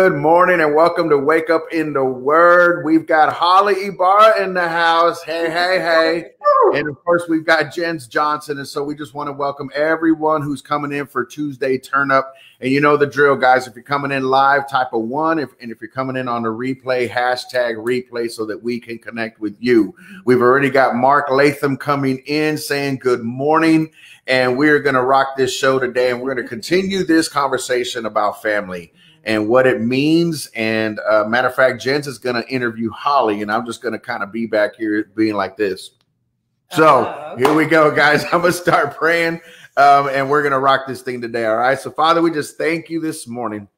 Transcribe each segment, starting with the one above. Good morning and welcome to Wake Up in the Word. We've got Hollie Ybarra in the house. Hey, hey, hey. And of course, we've got Gens Johnson. And so we just want to welcome everyone who's coming in for Tuesday Turn Up. And you know the drill, guys. If you're coming in live, type a one. If you're coming in on the replay, hashtag replay so that we can connect with you. We've already got Mark Latham coming in saying good morning. And we're going to rock this show today. And we're going to continue this conversation about family and what it means. And matter of fact, Gens is going to interview Hollie, and I'm just going to kind of be back here being like this. So Here we go, guys. I'm going to start praying, and we're going to rock this thing today. All right. So, Father, we just thank you this morning.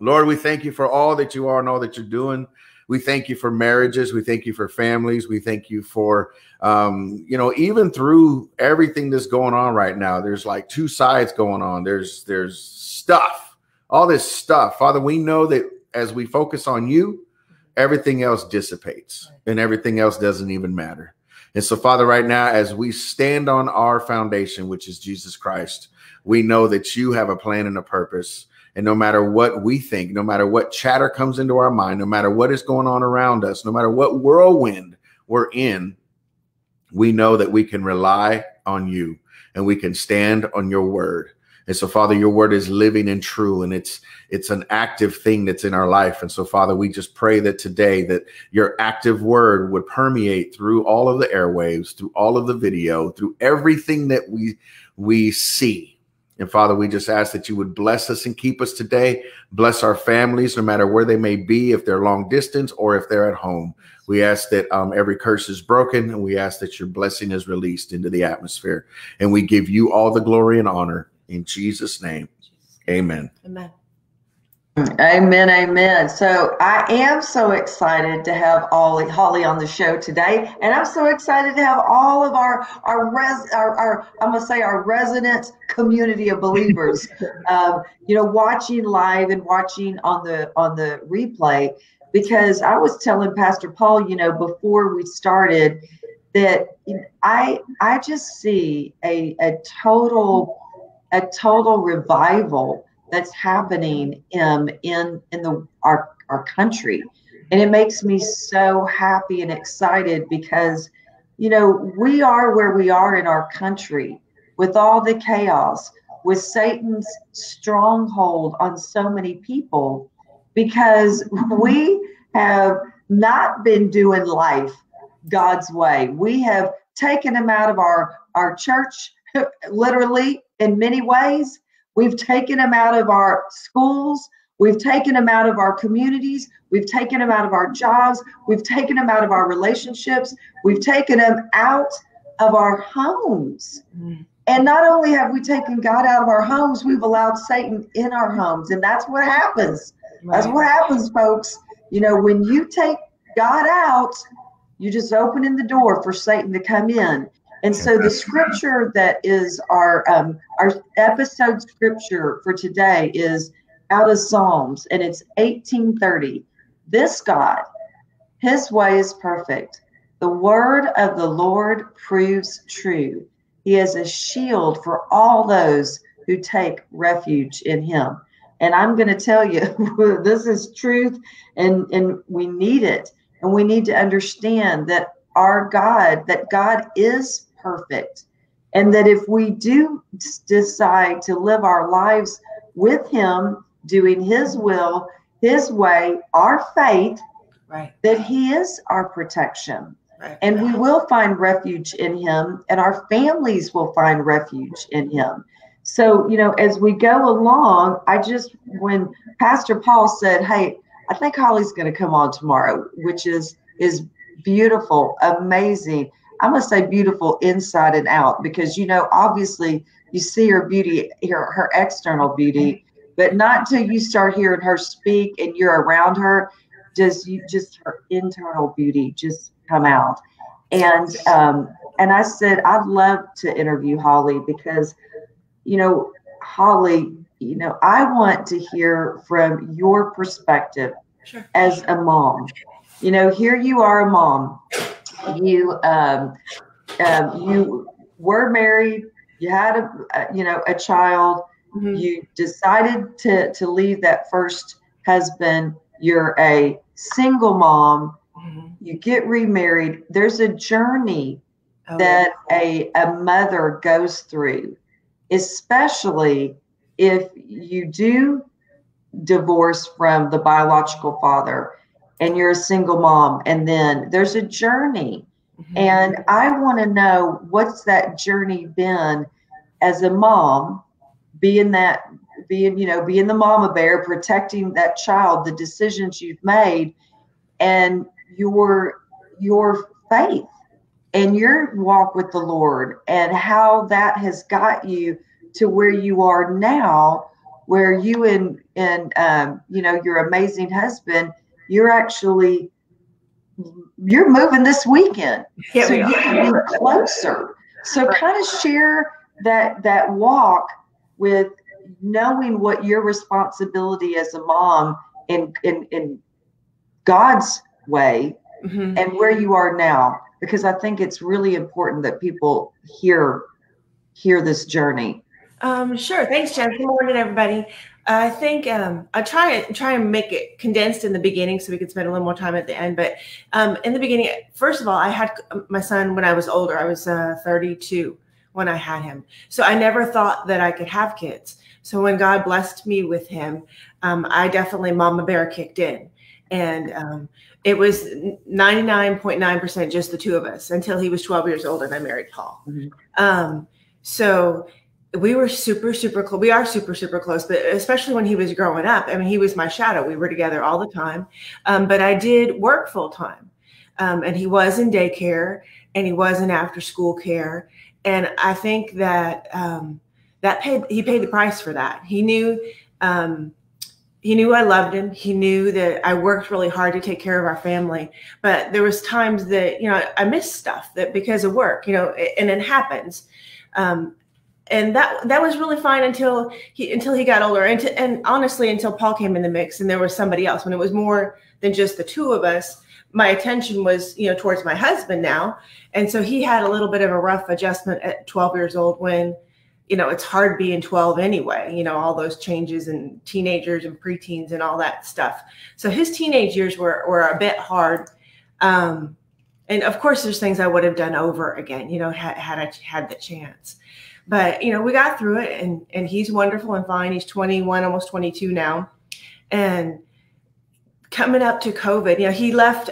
Lord, we thank you for all that you are and all that you're doing. We thank you for marriages. We thank you for families. We thank you for, you know, even through everything that's going on right now, there's like two sides going on. There's stuff. All this stuff, Father, we know that as we focus on you, everything else dissipates and everything else doesn't even matter. And so, Father, right now, as we stand on our foundation, which is Jesus Christ, we know that you have a plan and a purpose. And no matter what we think, no matter what chatter comes into our mind, no matter what is going on around us, no matter what whirlwind we're in, we know that we can rely on you and we can stand on your word. And so, Father, your word is living and true, and it's an active thing that's in our life. And so, Father, we just pray that today that your active word would permeate through all of the airwaves, through all of the video, through everything that we see. And, Father, we just ask that you would bless us and keep us today. Bless our families, no matter where they may be, if they're long distance or if they're at home. We ask that every curse is broken, and we ask that your blessing is released into the atmosphere. And we give you all the glory and honor. In Jesus' name, amen. Amen. Amen, amen. So I am so excited to have Hollie on the show today, and I'm so excited to have all of our resident community of believers, you know, watching live and watching on the replay. Because I was telling Pastor Paul, you know, before we started, that I just see a total revival that's happening in our country. And it makes me so happy and excited because, you know, we are where we are in our country with all the chaos, with Satan's stronghold on so many people, because we have not been doing life God's way. We have taken him out of our church, literally. In many ways, we've taken them out of our schools. We've taken them out of our communities. We've taken them out of our jobs. We've taken them out of our relationships. We've taken them out of our homes. And not only have we taken God out of our homes, we've allowed Satan in our homes. And that's what happens. Right. That's what happens, folks. You know, when you take God out, you're just opening the door for Satan to come in. And so the scripture that is our episode scripture for today is out of Psalms, and it's 18:30. This God, his way is perfect. The word of the Lord proves true. He is a shield for all those who take refuge in him. And I'm going to tell you, this is truth, and we need it. And we need to understand that our God, that God is perfect. And that if we do decide to live our lives with him, doing his will, his way, our faith, right, that he is our protection. Right. And we will find refuge in him, and our families will find refuge in him. So, you know, as we go along, when Pastor Paul said, hey, I think Hollie's going to come on tomorrow, which is beautiful, amazing. I'm going to say beautiful inside and out, because, you know, obviously you see her beauty, her external beauty, but not till you start hearing her speak and you're around her, just her internal beauty just come out. And I said, I'd love to interview Hollie because, you know, Hollie, you know, I want to hear from your perspective as a mom. You know, here you are a mom. You you were married. You had a child. Mm-hmm. You decided to leave that first husband, you're a single mom, mm-hmm. you get remarried. There's a journey that a mother goes through, especially if you do divorce from the biological father and you're a single mom, and then there's a journey. Mm-hmm. And I want to know, what's that journey been as a mom, being the mama bear, protecting that child, the decisions you've made, and your faith and your walk with the Lord, and how that has got you to where you are now, where you and your amazing husband, you're moving this weekend. So you can be closer. So kind of share that walk with knowing what your responsibility as a mom in God's way, mm-hmm. and where you are now, because I think it's really important that people hear this journey. Sure. Thanks, Jen. Good morning, everybody. I think I'll try and make it condensed in the beginning so we can spend a little more time at the end. But in the beginning, first of all, I had my son when I was older. I was 32 when I had him. So I never thought that I could have kids. So when God blessed me with him, I definitely mama bear kicked in. And it was 99.9% just the two of us until he was 12 years old and I married Paul. Mm-hmm. So we were super, super close. We are super, super close, but especially when he was growing up. I mean, he was my shadow. We were together all the time, but I did work full time, and he was in daycare and he was in after school care. And I think that he paid the price for that. He knew I loved him. He knew that I worked really hard to take care of our family, but there was times that, I missed stuff that because of work, and it happens. And that was really fine until he got older, and honestly, until Paul came in the mix and there was somebody else. When it was more than just the two of us, my attention was, towards my husband now. And so he had a little bit of a rough adjustment at 12 years old when, it's hard being 12 anyway, all those changes and teenagers and preteens and all that stuff. So his teenage years were a bit hard. And of course, there's things I would have done over again, had I had the chance. But, we got through it, and he's wonderful and fine. He's 21, almost 22 now. And coming up to COVID, he left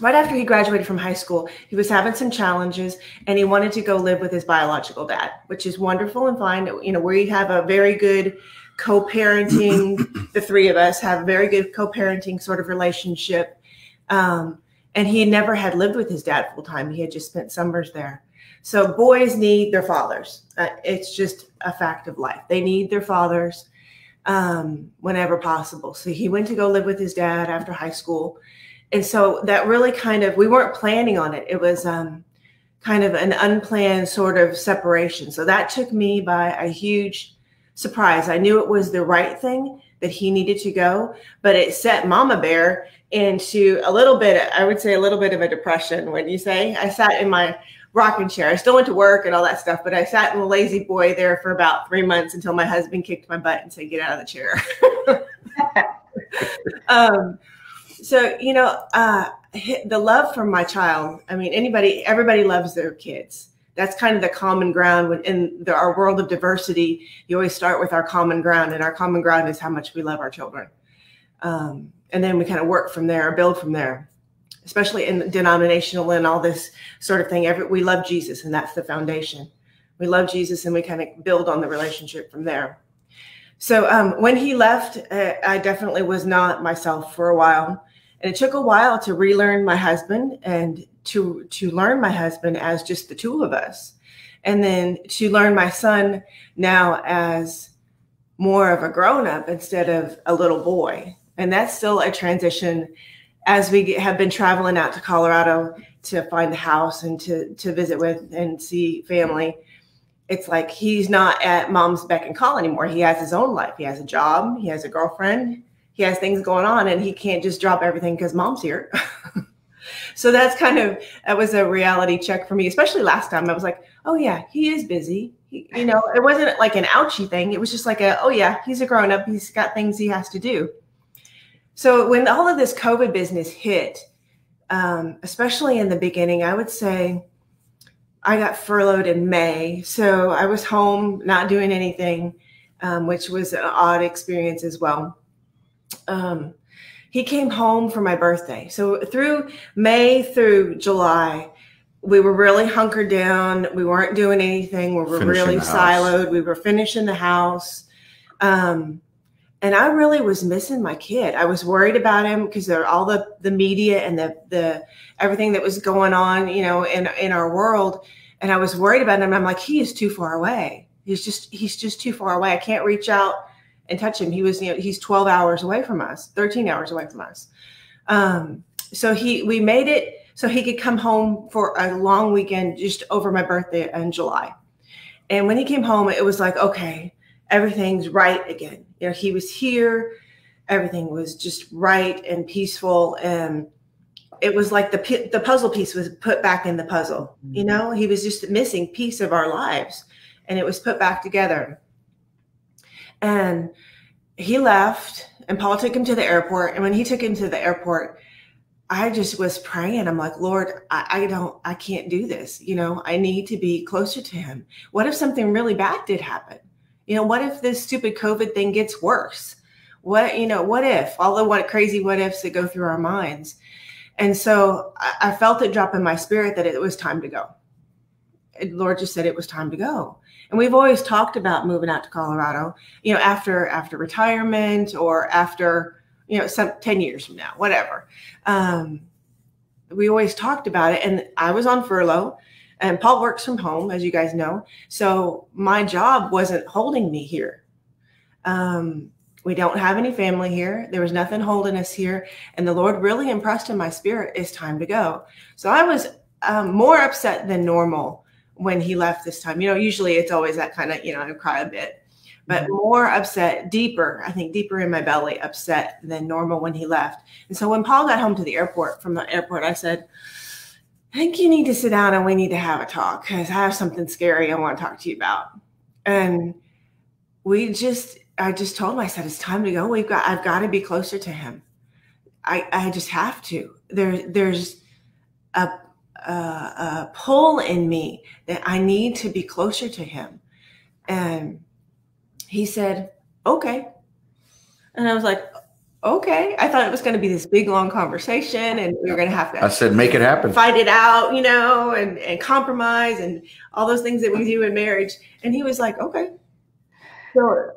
right after he graduated from high school. He was having some challenges, and he wanted to go live with his biological dad, which is wonderful and fine. We have a very good co-parenting. The three of us have a very good co-parenting sort of relationship. And he never had lived with his dad full time. He had just spent summers there. So boys need their fathers. It's just a fact of life. They need their fathers whenever possible. So he went to go live with his dad after high school. And so that really we weren't planning on it. It was kind of an unplanned sort of separation. So that took me by a huge surprise. I knew it was the right thing that he needed to go, but it set Mama Bear into a little bit of a depression, wouldn't you say? I sat in my rocking chair. I still went to work and all that stuff, but I sat in a lazy boy there for about 3 months until my husband kicked my butt and said, "Get out of the chair." The love from my child. I mean, everybody loves their kids. That's kind of the common ground in our world of diversity. You always start with our common ground, and our common ground is how much we love our children. And then we kind of work from there, build from there. Especially in denominational and all this sort of thing. We love Jesus, and that's the foundation. We love Jesus, and we kind of build on the relationship from there. So when he left, I definitely was not myself for a while. And it took a while to relearn my husband and to learn my husband as just the two of us. And then to learn my son now as more of a grown-up instead of a little boy. And that's still a transition as we have been traveling out to Colorado to find the house and to visit with and see family. It's like he's not at mom's beck and call anymore. He has his own life. He has a job. He has a girlfriend. He has things going on, and he can't just drop everything because mom's here. So that was a reality check for me, especially last time. I was like, oh, yeah, he is busy. It wasn't like an ouchie thing. It was just like, oh, yeah, he's a grown up. He's got things he has to do. So when all of this COVID business hit, especially in the beginning, I would say I got furloughed in May. So I was home, not doing anything, which was an odd experience as well. He came home for my birthday. So through May through July, we were really hunkered down. We weren't doing anything. We were really siloed. We were finishing the house. And I really was missing my kid. I was worried about him because there were all the media and the everything that was going on, you know, in our world. And I was worried about him. I'm like, he is too far away. He's just too far away. I can't reach out and touch him. He was, you know, he's 12 hours away from us, 13 hours away from us. So we made it so he could come home for a long weekend just over my birthday in July. And when he came home, it was like, okay, everything's right again. You know, he was here, everything was just right and peaceful. And it was like the puzzle piece was put back in the puzzle. Mm-hmm. You know, he was just a missing piece of our lives and it was put back together. And he left and Paul took him to the airport. And when he took him to the airport, I just was praying. I'm like, Lord, I can't do this. You know, I need to be closer to him. What if something really bad did happen? You know, what if this stupid COVID thing gets worse? What, you know, what if? All the crazy what ifs that go through our minds. And so I felt it drop in my spirit that it was time to go. And Lord just said it was time to go. And we've always talked about moving out to Colorado, you know, after retirement or after, you know, some 10 years from now, whatever. We always talked about it. And I was on furlough and Paul works from home, as you guys know. So my job wasn't holding me here. We don't have any family here. There was nothing holding us here. And the Lord really impressed in my spirit, it's time to go. So I was more upset than normal when he left this time. You know, usually it's always that kind of, you know, I cry a bit, but more upset, deeper in my belly, upset than normal when he left. And so when Paul got home to the airport, from the airport, I said, I think you need to sit down and we need to have a talk because I have something scary I want to talk to you about. And I just told him, I said, it's time to go. I've got to be closer to him. I just have to. There's a pull in me that I need to be closer to him. And he said, okay. And I was like, okay. I thought it was going to be this big, long conversation and we were going to have to, I said, make it happen, fight it out, you know, and compromise and all those things that we do in marriage. And he was like, okay, sure.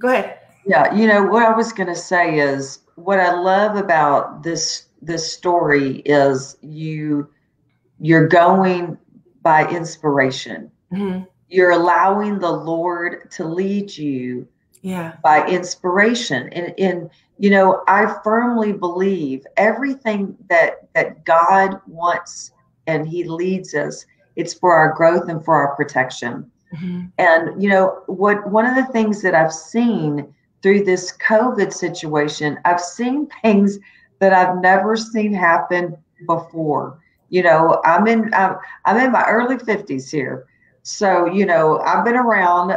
Go ahead. Yeah. You know, what I was going to say is what I love about this story is you're going by inspiration. Mm-hmm. You're allowing the Lord to lead you by inspiration. And, you know, I firmly believe everything that God wants and he leads us, it's for our growth and for our protection. Mm-hmm. And, you know, one of the things that I've seen through this COVID situation, I've seen things that I've never seen happen before. You know, I'm in my early 50s here. So, you know, I've been around,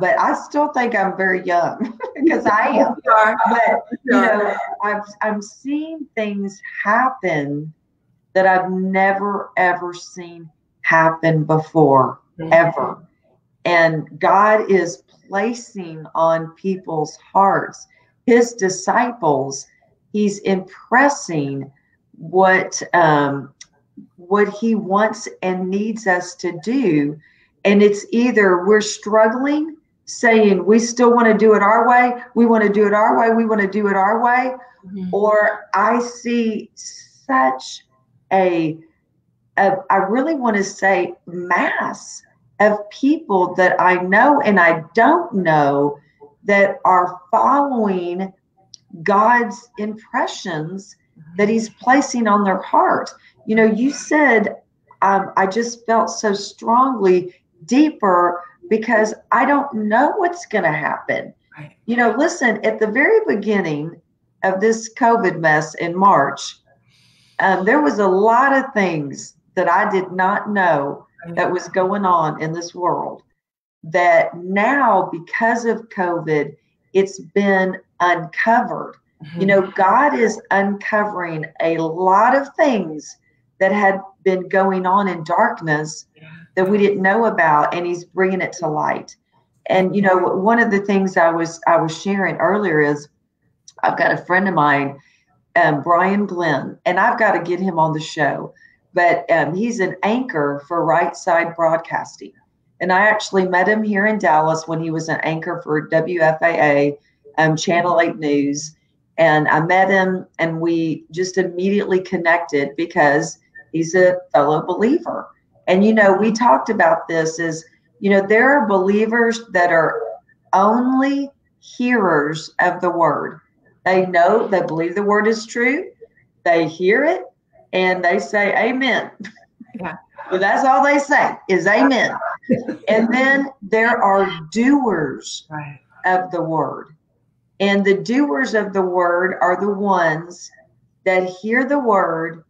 but I still think I'm very young because I am. But, you know, I'm seeing things happen that I've never, ever seen happen before, ever. And God is placing on people's hearts, his disciples, he's impressing what he wants and needs us to do. And it's either we're struggling, saying we still want to do it our way, mm-hmm. or I see such I really want to say mass of people that I know and I don't know that are following God's impressions that he's placing on their heart. You know, you said, I just felt so strongly deeper because I don't know what's going to happen. Right. You know, listen, at the very beginning of this COVID mess in March, there was a lot of things that I did not know that was going on in this world that now because of COVID, it's been uncovered. Mm-hmm. You know, God is uncovering a lot of things that had been going on in darkness that we didn't know about, and he's bringing it to light. And, you know, one of the things I was sharing earlier is I've got a friend of mine, Brian Glenn, and I've got to get him on the show, but he's an anchor for Right Side Broadcasting. And I actually met him here in Dallas when he was an anchor for WFAA, Channel 8 News. And I met him and we just immediately connected because he's a fellow believer. And, you know, we talked about this is, you know, there are believers that are only hearers of the word. They know, they believe the word is true. They hear it and they say, amen. Yeah. Well, that's all they say is amen. And then there are doers of the word. And the doers of the word are the ones that hear the word.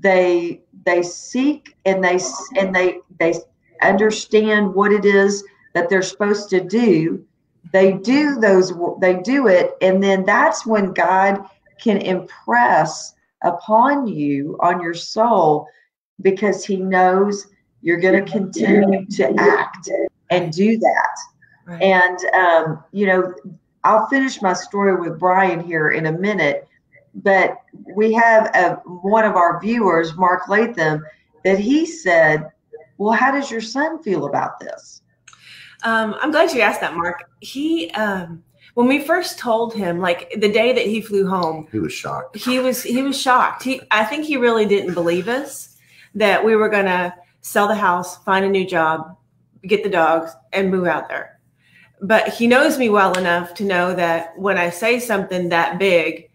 They seek and they understand what it is that they're supposed to do. They do it. And then that's when God can impress upon you, on your soul, because he knows you're going to continue to act and do that. Right. And, you know, I'll finish my story with Brian here in a minute, but we have one of our viewers, Mark Latham, that he said, well, how does your son feel about this? I'm glad you asked that, Mark. He, when we first told him, like the day that he flew home, he was shocked. He was shocked. I think he really didn't believe us that we were going to sell the house, find a new job, get the dogs and move out there. But he knows me well enough to know that when I say something that big,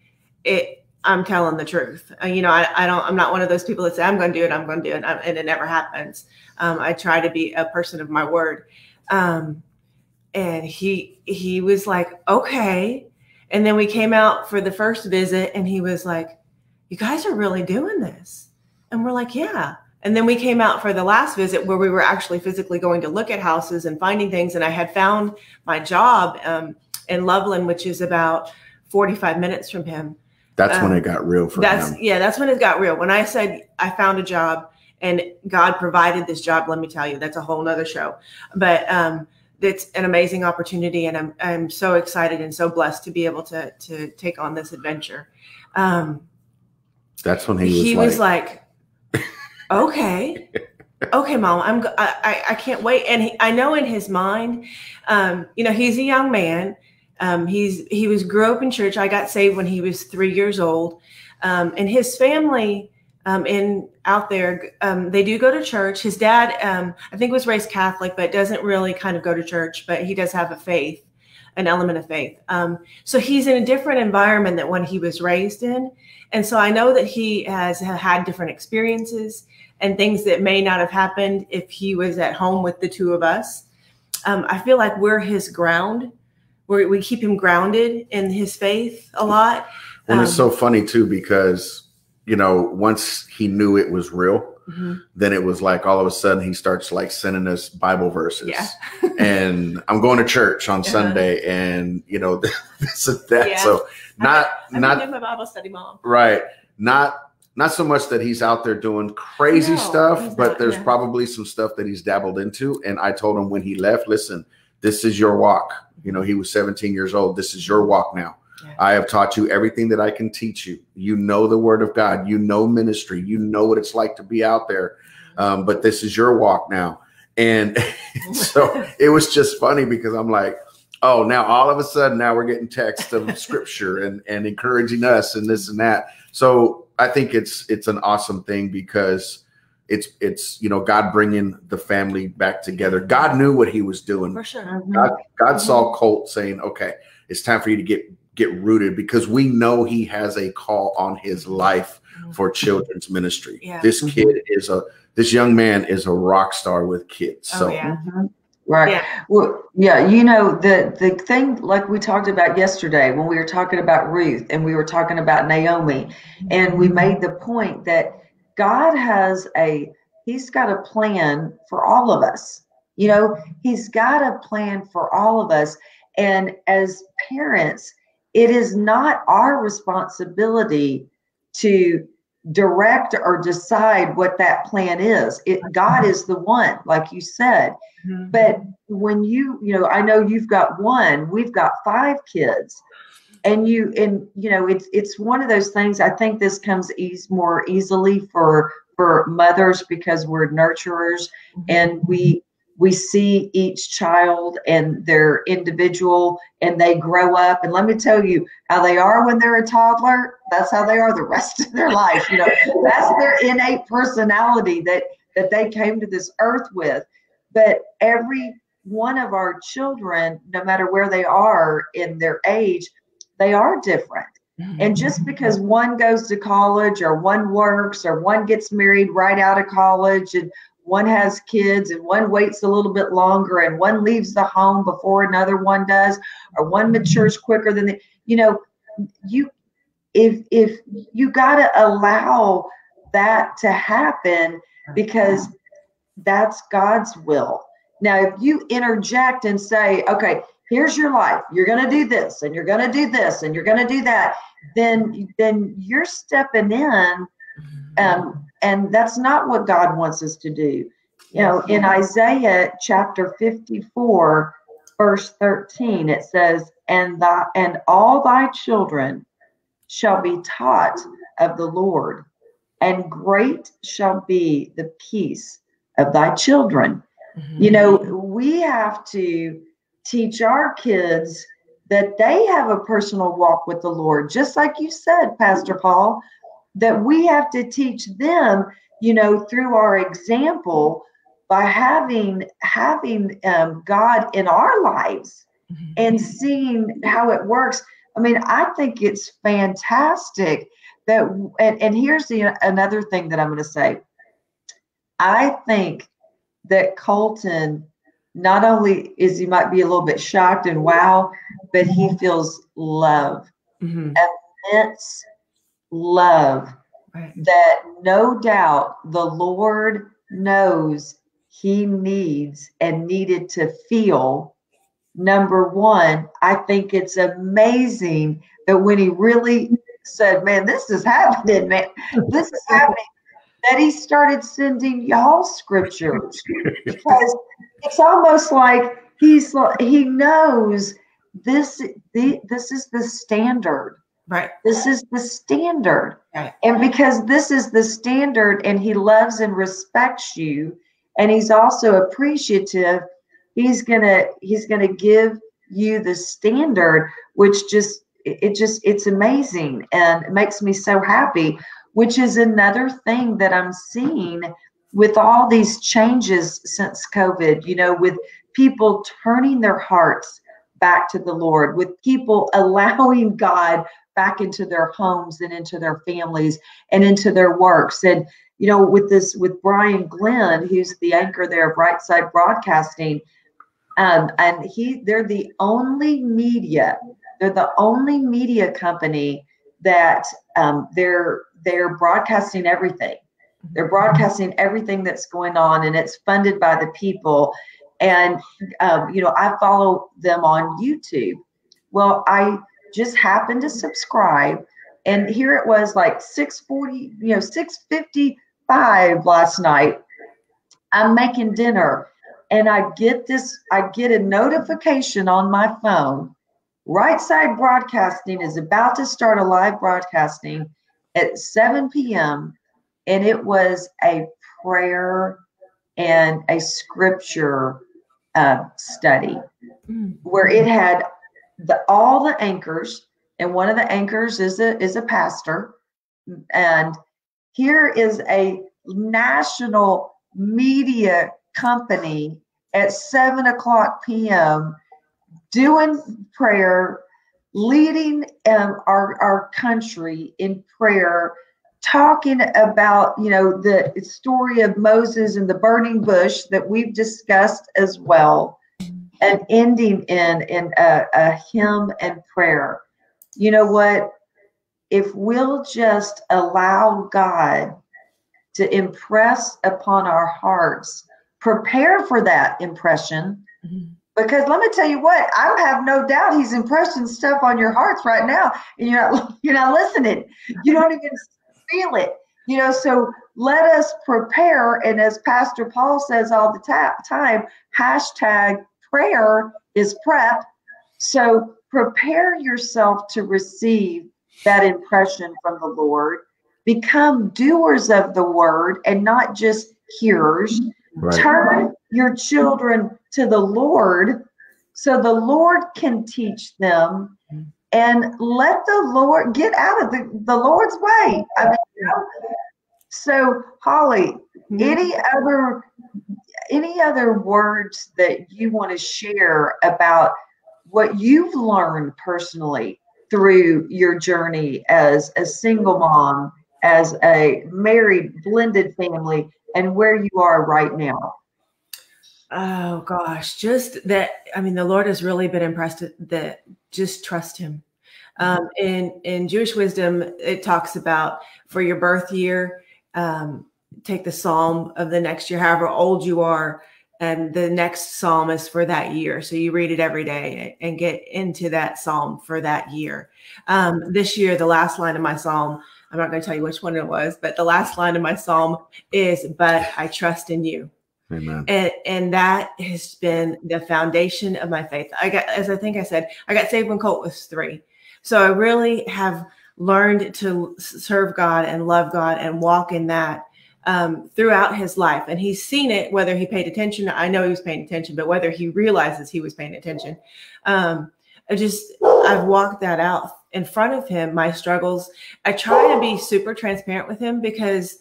I'm telling the truth. You know, I'm not one of those people that say, I'm going to do it. I'm going to do it. And it never happens. I try to be a person of my word. And he was like, okay. And then we came out for the first visit and he was like, you guys are really doing this. And we're like, yeah. And then we came out for the last visit where we were actually physically going to look at houses and finding things. And I had found my job in Loveland, which is about 45 minutes from him. That's when it got real for him. Yeah, that's when it got real. When I said I found a job and God provided this job, let me tell you, that's a whole nother show. But it's an amazing opportunity. And I'm so excited and so blessed to be able to take on this adventure. That's when he was like, okay. Okay, Mom, I can't wait. And I know in his mind, you know, he's a young man. He grew up in church. I got saved when he was 3 years old. And his family out there, they do go to church. His dad, I think was raised Catholic, but doesn't really kind of go to church, but he does have an element of faith. So he's in a different environment than when he was raised in. And so I know that he has had different experiences and things that may not have happened if he was at home with the two of us. I feel like we're his ground. We keep him grounded in his faith a lot. Well, it's so funny too, because, you know, once he knew it was real, mm-hmm. then it was like all of a sudden he starts like sending us Bible verses and I'm going to church on Sunday and, you know, this and that. Yeah. So not doing my Bible study, Mom. Right. Not so much that he's out there doing crazy stuff, but there's probably some stuff that he's dabbled into. And I told him when he left, listen, this is your walk. You know, he was 17 years old. This is your walk now. Yeah. I have taught you everything that I can teach you. You know the word of God. You know ministry. You know what it's like to be out there. But this is your walk now. And so it was just funny because I'm like, oh, now all of a sudden now we're getting texts of scripture and encouraging us and this and that. So I think it's an awesome thing because it's, you know, God bringing the family back together. God knew what he was doing. For sure. Mm-hmm. God saw Colt saying, okay, it's time for you to get rooted, because we know he has a call on his life for children's ministry. Yeah. This kid is this young man is a rock star with kids. So, right. Yeah. Well, yeah, you know, the thing, like we talked about yesterday when we were talking about Ruth and we were talking about Naomi, and we made the point that God has he's got a plan for all of us. You know, he's got a plan for all of us. And as parents, It is not our responsibility to direct or decide what that plan is. God is the one, like you said. Mm-hmm. But when you know, I know you've got one, we've got 5 kids, and it's one of those things. I think this comes more easily for mothers because we're nurturers, mm-hmm. and we see each child and their individual, and they grow up. And let me tell you how they are when they're a toddler. That's how they are the rest of their life. You know, that's their innate personality that they came to this earth with. But every one of our children, no matter where they are in their age, they are different. And just because one goes to college or one works or one gets married right out of college and one has kids and one waits a little bit longer and one leaves the home before another one does, or one matures quicker than if you got to allow that to happen, because that's God's will. Now, if you interject and say, okay, here's your life, you're going to do this and you're going to do this and you're going to do that, then you're stepping in, and that's not what God wants us to do. You know, in Isaiah chapter 54, verse 13, it says, and all thy children shall be taught of the Lord, and great shall be the peace of thy children. Mm-hmm. You know, we have to teach our kids that they have a personal walk with the Lord, just like you said, Pastor Paul, that we have to teach them, you know, through our example, by having God in our lives and seeing how it works. I mean, I think it's fantastic that, and here's another thing that I'm going to say. I think that Colton, not only he might be a little bit shocked and wow, but he feels love, immense love, that no doubt the Lord knows he needs and needed to feel. Number one, I think it's amazing that when he really said, man, this is happening, man, this is happening, that he started sending y'all scriptures, because it's almost like he knows this is the standard. Right. This is the standard. Right. And because this is the standard and he loves and respects you, and he's also appreciative, he's going to give you the standard, which it's amazing, and it makes me so happy, which is another thing that I'm seeing with all these changes since COVID, you know, with people turning their hearts back to the Lord, with people allowing God back into their homes and into their families and into their works. And, you know, with Brian Glenn, who's the anchor there of Right Side Broadcasting, and they're the only media company that they're broadcasting everything. They're broadcasting everything that's going on, and it's funded by the people. And, you know, I follow them on YouTube. Well, I just happened to subscribe, and here it was like 6:40, you know, 6:55 last night. I'm making dinner, and I get a notification on my phone. Right Side Broadcasting is about to start a live broadcasting at 7 p.m. And it was a prayer and a scripture study where it had all the anchors, and one of the anchors is a pastor. And here is a national media company at 7:00 p.m. doing prayer, leading our country in prayer, talking about, you know, the story of Moses and the burning bush that we've discussed as well, and ending in a hymn and prayer. You know what? If we'll just allow God to impress upon our hearts, prepare for that impression, Because let me tell you what, I have no doubt he's impressing stuff on your hearts right now, and you're not listening. You don't even feel it. You know, so let us prepare. And as Pastor Paul says all the time, hashtag prayer is prep. So prepare yourself to receive that impression from the Lord. Become doers of the word and not just hearers. Right. Turn your children to the Lord so the Lord can teach them, and let the Lord get out of the Lord's way. I mean, you know? So Hollie, any other words that you want to share about what you've learned personally through your journey as a single mom, as a married blended family, and where you are right now? Oh gosh, just that. I mean, the Lord has really been impressed that just trust him. In Jewish wisdom, it talks about for your birth year, take the psalm of the next year, however old you are, and the next psalm is for that year. So you read it every day and get into that psalm for that year. This year, the last line of my psalm, I'm not going to tell you which one it was, but the last line of my psalm is, "But I trust in you." Amen. And that has been the foundation of my faith. I got saved when Colt was 3. So I really have learned to serve God and love God and walk in that throughout his life. And he's seen it, whether he paid attention. I know he was paying attention, but whether he realizes he was paying attention. I've walked that out in front of him, my struggles. I try to be super transparent with him because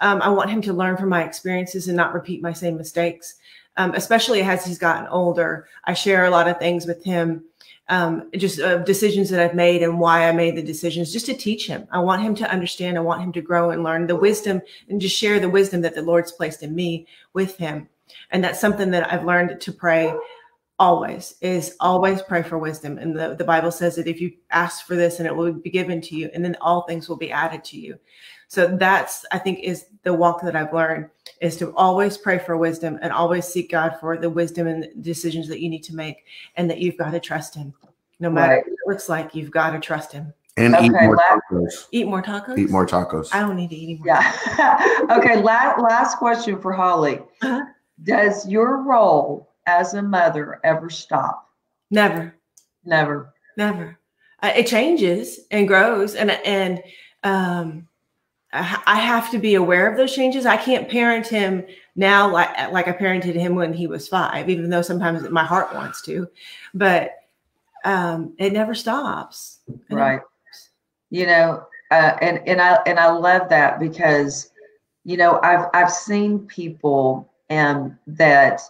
I want him to learn from my experiences and not repeat my same mistakes, especially as he's gotten older. I share a lot of things with him, decisions that I've made and why I made the decisions, just to teach him. I want him to understand. I want him to grow and learn the wisdom, and just share the wisdom that the Lord's placed in me with him. And that's something that I've learned to pray always pray for wisdom. And the Bible says that if you ask for this, and it will be given to you, and then all things will be added to you. So that's, I think, is the walk that I've learned, is to always pray for wisdom and always seek God for the wisdom and decisions that you need to make, and that you've got to trust him. No matter what it looks like, you've got to trust him. And eat more tacos. Eat more tacos? Eat more tacos. I don't need to eat any more. Yeah. Okay, last question for Hollie. Uh-huh. Does your role as a mother ever stop? Never. It changes and grows, and I have to be aware of those changes. I can't parent him now like I parented him when he was 5, even though sometimes my heart wants to, but it never stops. Right. You know, and I love that, because, you know, I've seen people that,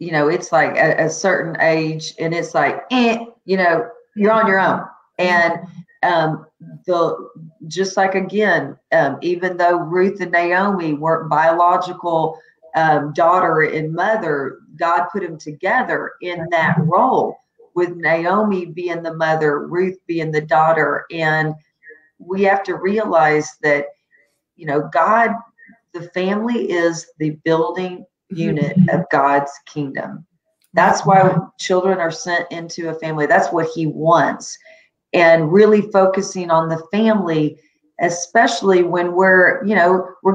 you know, it's like a certain age, and it's like, you know, you're on your own. And even though Ruth and Naomi weren't biological daughter and mother, God put them together in that role, with Naomi being the mother, Ruth being the daughter. And we have to realize that, you know, God, the family is the building unit of God's kingdom. That's why children are sent into a family. That's what he wants. And really focusing on the family, especially when we're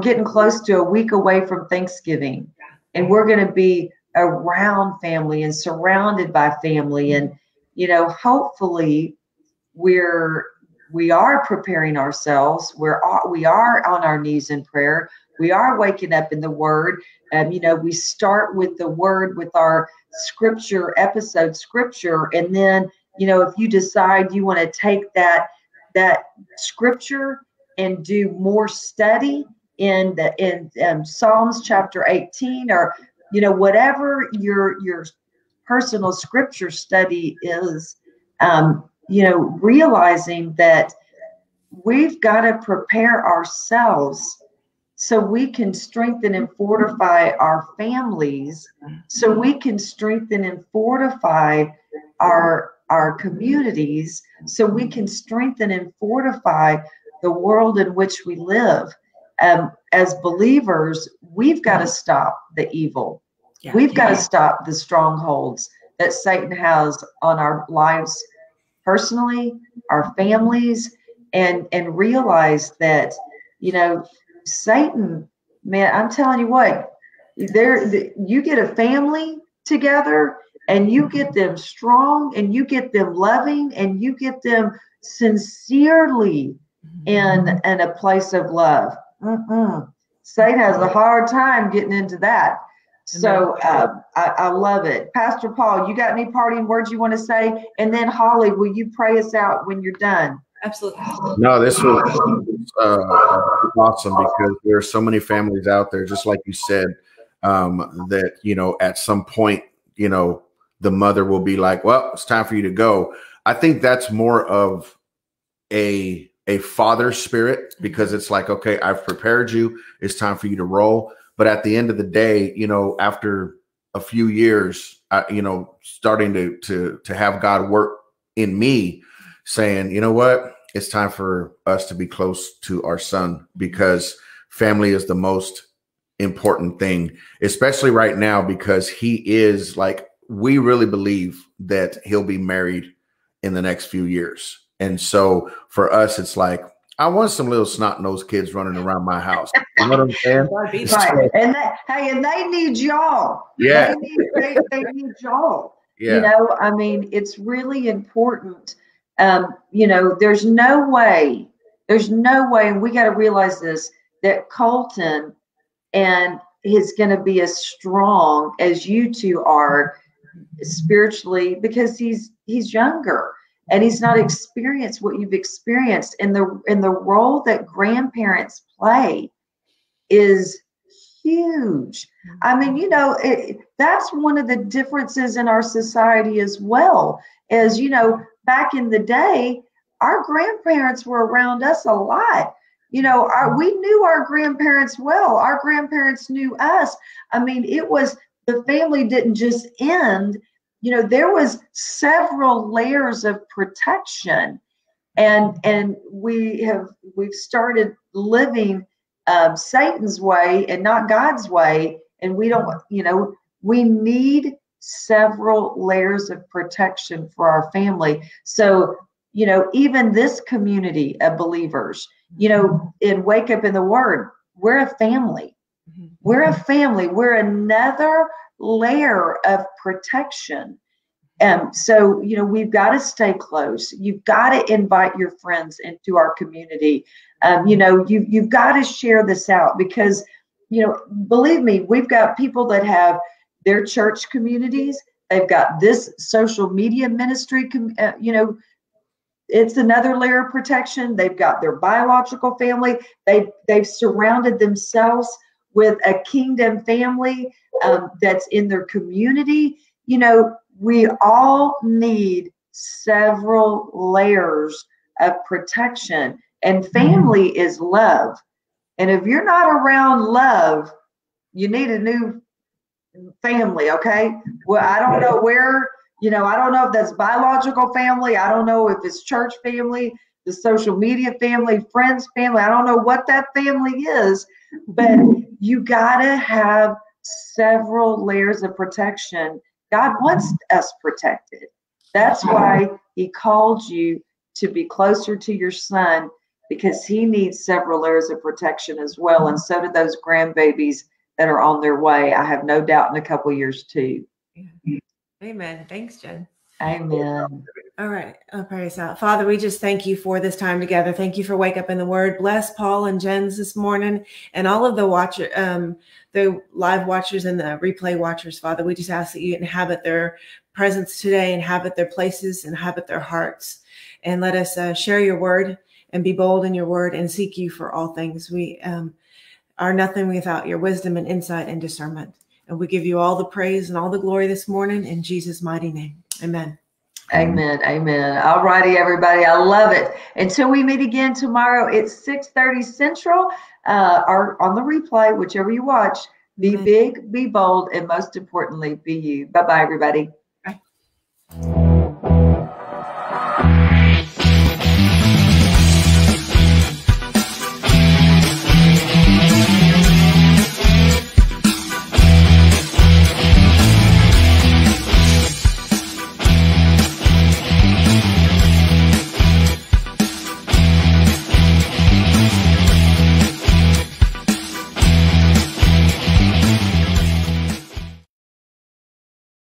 getting close to a week away from Thanksgiving, and we're going to be around family and surrounded by family. And, you know, hopefully we are preparing ourselves. We are on our knees in prayer. We are waking up in the Word. You know, we start with the Word, with our scripture, and then, you know, if you decide you want to take that scripture and do more study in Psalms chapter 18, or, you know, whatever your personal scripture study is, you know, realizing that we've got to prepare ourselves so we can strengthen and fortify our families, so we can strengthen and fortify our communities, so we can strengthen and fortify the world in which we live. As believers, we've got to stop the evil. We've got to stop the strongholds that Satan has on our lives personally, our families, and realize that, you know, Satan, man, I'm telling you what, you get a family together and you get them strong and you get them loving and you get them sincerely in a place of love. Satan has a hard time getting into that. So I love it. Pastor Paul, you got any parting words you want to say? And then Hollie, will you pray us out when you're done? Absolutely. No, this was awesome, because there are so many families out there, just like you said, that, you know, at some point, you know, the mother will be like, well, it's time for you to go. I think that's more of a father spirit, because it's like, okay, I've prepared you. It's time for you to roll. But at the end of the day, you know, after a few years, you know, starting to have God work in me, saying, you know what, it's time for us to be close to our son, because family is the most important thing, especially right now, because he is like, we really believe that he'll be married in the next few years. And so for us, it's like, I want some little snot-nosed kids running around my house. You know what I'm saying? Right. And they need y'all. Yeah. They need y'all. Yeah. You know, I mean, it's really important. You know, there's no way, and we got to realize this, that Colton and is going to be as strong as you two are spiritually, because he's younger. And he's not experienced what you've experienced, and the role that grandparents play is huge. I mean, you know, that's one of the differences in our society as well. As you know, back in the day, our grandparents were around us a lot. You know, we knew our grandparents well. Our grandparents knew us. I mean, it was, the family didn't just end. You know, there was several layers of protection, and we've started living Satan's way and not God's way, and we don't, you know, we need several layers of protection for our family. So, you know, even this community of believers, you know, in Wake Up in the Word, we're a family. We're a family. We're another layer of protection. So, you know, we've got to stay close. You've got to invite your friends into our community. You know, you've got to share this out, because, you know, believe me, we've got people that have their church communities. They've got this social media ministry, you know, it's another layer of protection. They've got their biological family. They've surrounded themselves with a kingdom family that's in their community. You know, we all need several layers of protection, and family is love. And if you're not around love, you need a new family, okay? Well, I don't know where, you know, I don't know if that's biological family. I don't know if it's church family, the social media family, friends family. I don't know what that family is, but you gotta have several layers of protection. God wants us protected. That's why he called you to be closer to your son, because he needs several layers of protection as well. And so do those grandbabies that are on their way, I have no doubt, in a couple of years too. Amen. Thanks, Jen. Amen. All right. I'll pray us out. Father, we just thank you for this time together. Thank you for Wake Up in the Word. Bless Paul and Gens this morning, and all of the live watchers and the replay watchers, Father. We just ask that you inhabit their presence today, inhabit their places, inhabit their hearts, and let us share your word and be bold in your word and seek you for all things. We are nothing without your wisdom and insight and discernment. And we give you all the praise and all the glory this morning in Jesus' mighty name. Amen. Amen. Amen. All righty, everybody. I love it. Until we meet again tomorrow, it's 6:30 Central, or on the replay, whichever you watch. Be big, be bold, and most importantly, be you. Bye-bye, everybody. Bye.